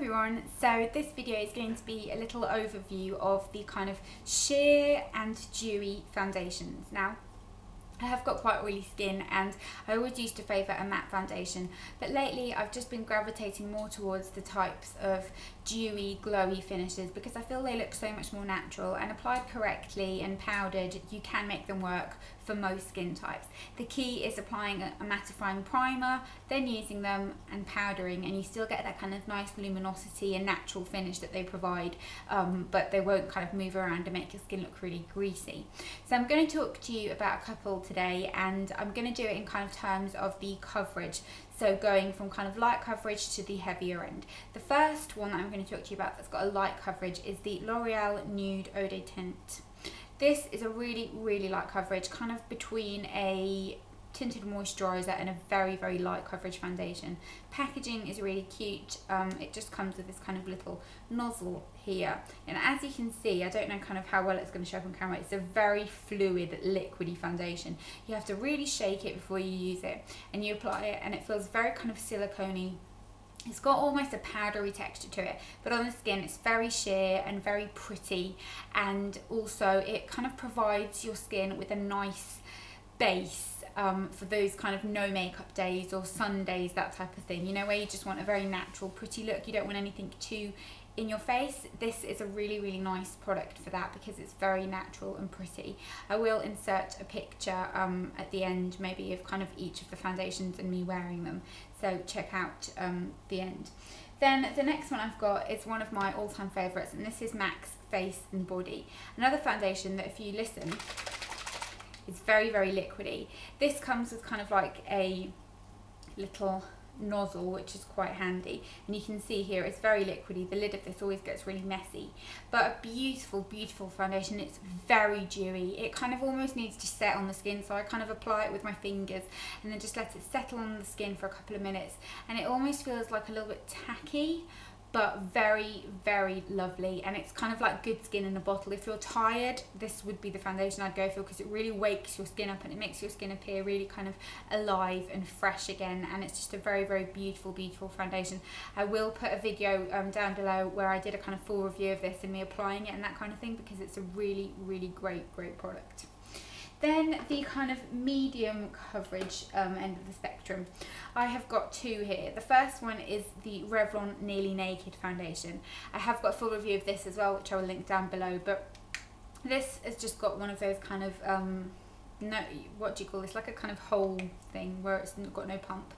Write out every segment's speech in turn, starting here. Everyone, so this video is going to be a little overview of the kind of sheer and dewy foundations. Now, I have got quite oily skin and I always used to favour a matte foundation, but lately I've just been gravitating more towards the types of dewy, glowy finishes because I feel they look so much more natural, and applied correctly and powdered you can make them work for most skin types. The key is applying a mattifying primer, then using them and powdering, and you still get that kind of nice luminosity and natural finish that they provide, but they won't kind of move around and make your skin look really greasy. So I'm going to talk to you about a couple today, and I'm going to do it in kind of terms of the coverage, so going from kind of light coverage to the heavier end. The first one that I'm going to talk to you about that's got a light coverage is the L'Oreal Nude Eau de Teint. This is a really light coverage, kind of between a tinted moisturiser and a very light coverage foundation. Packaging is really cute. It just comes with this kind of little nozzle here, and as you can see, I don't know kind of how well it's going to show up on camera, it's a very fluid, liquidy foundation. You have to really shake it before you use it, and you apply it and it feels very kind of silicone-y. It's got almost a powdery texture to it, but on the skin it's very sheer and very pretty, and also it kind of provides your skin with a nice base for those kind of no makeup days or sun days, that type of thing, you know, where you just want a very natural, pretty look. You don't want anything too in your face. This is a really nice product for that because it's very natural and pretty. I will insert a picture at the end, maybe, of kind of each of the foundations and me wearing them, so check out the end. Then the next one I've got is one of my all-time favorites, and this is MAC Face and Body, another foundation that, if you listen, it's very liquidy. This comes with kind of like a little nozzle, which is quite handy, and you can see here it's very liquidy. The lid of this always gets really messy, but a beautiful foundation. It's very dewy. It kind of almost needs to set on the skin, so I kind of apply it with my fingers and then just let it settle on the skin for a couple of minutes, and it almost feels like a little bit tacky, but very lovely. And it's kind of like good skin in a bottle. If you're tired, this would be the foundation I'd go for, because it really wakes your skin up and it makes your skin appear really kind of alive and fresh again, and it's just a very beautiful foundation. I will put a video down below where I did a kind of full review of this and me applying it and that kind of thing, because it's a really great product. Then the kind of medium coverage end of the spectrum. I have got two here. The first one is the Revlon Nearly Naked Foundation. I have got a full review of this as well, which I will link down below, but this has just got one of those kind of, no, what do you call this, like a kind of hole thing where it's got no pump.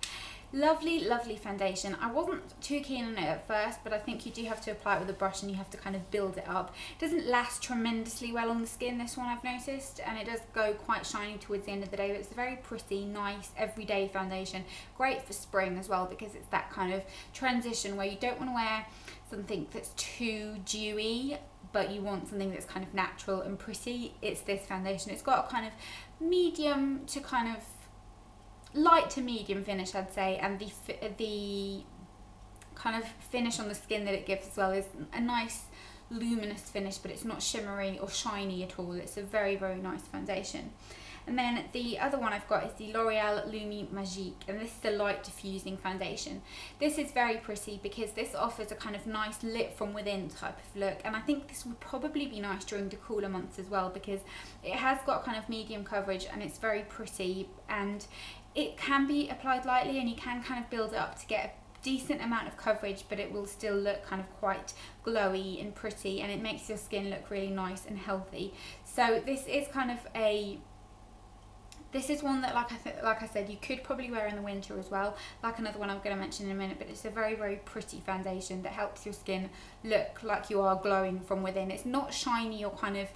Lovely foundation. I wasn't too keen on it at first, but I think you do have to apply it with a brush and you have to kind of build it up. It doesn't last tremendously well on the skin, this one, I've noticed, and it does go quite shiny towards the end of the day, but it's a very pretty, nice, everyday foundation. Great for spring as well, because it's that kind of transition where you don't want to wear something that's too dewy, but you want something that's kind of natural and pretty. It's this foundation. It's got a kind of medium to kind of light to medium finish, I'd say, and the kind of finish on the skin that it gives as well is a nice luminous finish, but it's not shimmery or shiny at all. It's a very nice foundation. And then the other one I've got is the L'Oreal Lumi Magique, and this is the light diffusing foundation. This is very pretty because this offers a kind of nice lit from within type of look, and I think this would probably be nice during the cooler months as well, because it has got kind of medium coverage and it's very pretty, and it can be applied lightly and you can kind of build it up to get a decent amount of coverage, but it will still look kind of quite glowy and pretty, and it makes your skin look really nice and healthy. So this is kind of a, this is one that, like I said, you could probably wear in the winter as well, like another one I'm going to mention in a minute, but it's a very pretty foundation that helps your skin look like you are glowing from within. It's not shiny or kind of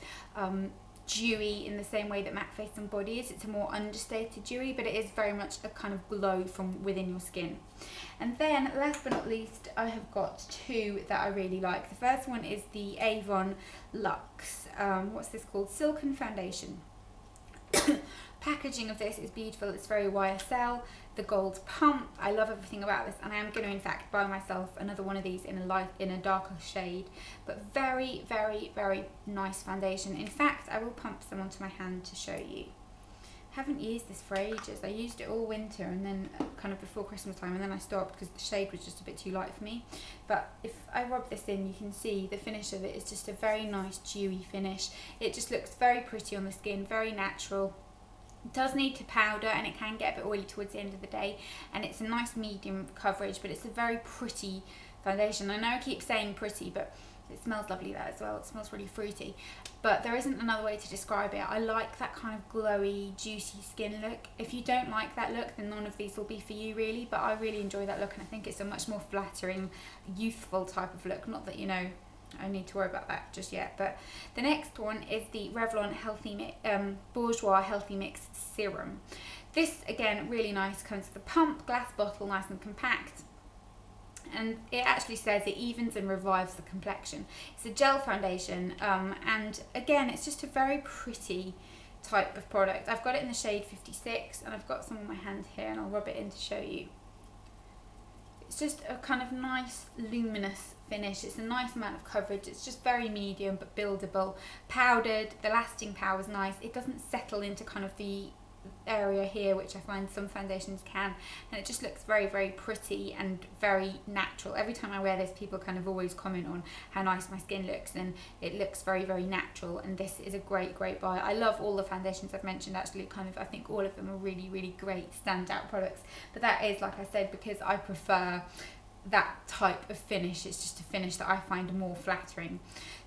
dewy in the same way that MAC Face and Body is. It's a more understated dewy, but it is very much a kind of glow from within your skin. And then last but not least, I have got two that I really like. The first one is the Avon Luxe, what's this called, Silken Foundation. Packaging of this is beautiful. It's very YSL, the gold pump. I love everything about this, and I am going to in fact buy myself another one of these in a light, in a darker shade, but very nice foundation. In fact, I will pump some onto my hand to show you haven't used this for ages. I used it all winter and then kind of before Christmas time, and then I stopped because the shade was just a bit too light for me. But if I rub this in, you can see the finish of it is just a very nice dewy finish. It just looks very pretty on the skin, very natural. It does need to powder and it can get a bit oily towards the end of the day, and it's a nice medium coverage, but it's a very pretty foundation. I know I keep saying pretty, but it smells lovely there as well. It smells really fruity, but there isn't another way to describe it. I like that kind of glowy, juicy skin look. If you don't like that look, then none of these will be for you really, but I really enjoy that look, and I think it's a much more flattering, youthful type of look. Not that, you know, I need to worry about that just yet. But the next one is the Revlon Bourjois Healthy Mix Serum. This, again, really nice, comes with a pump, glass bottle, nice and compact. And it actually says it evens and revives the complexion. It's a gel foundation, and again, it's just a very pretty type of product. I've got it in the shade 56, and I've got some on my hand here, and I'll rub it in to show you. It's just a kind of nice luminous finish. It's a nice amount of coverage. It's just very medium but buildable. Powdered, the lasting power is nice. It doesn't settle into kind of the area here, which I find some foundations can, and it just looks very, very pretty and very natural. Every time I wear this, people kind of always comment on how nice my skin looks, and it looks very, very natural, and this is a great, great buy. I love all the foundations I've mentioned, actually. Kind of, I think all of them are really, really great standout products, but that is, like I said, because I prefer that type of finish. It's just a finish that I find more flattering.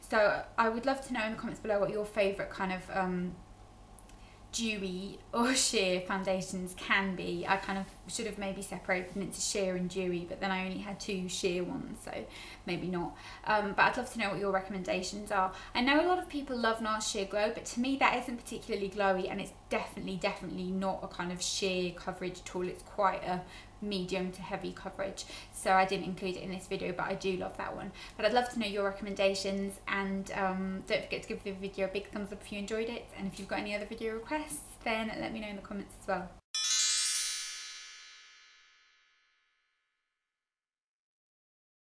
So I would love to know in the comments below what your favourite kind of dewy or sheer foundations can be. I kind of should have maybe separated them into sheer and dewy, but then I only had two sheer ones, so maybe not. But I'd love to know what your recommendations are. I know a lot of people love NARS Sheer Glow, but to me that isn't particularly glowy, and it's definitely not a kind of sheer coverage at all. It's quite a medium to heavy coverage, so I didn't include it in this video, but I do love that one. But I'd love to know your recommendations, and don't forget to give the video a big thumbs up if you enjoyed it, and if you've got any other video requests, then let me know in the comments as well.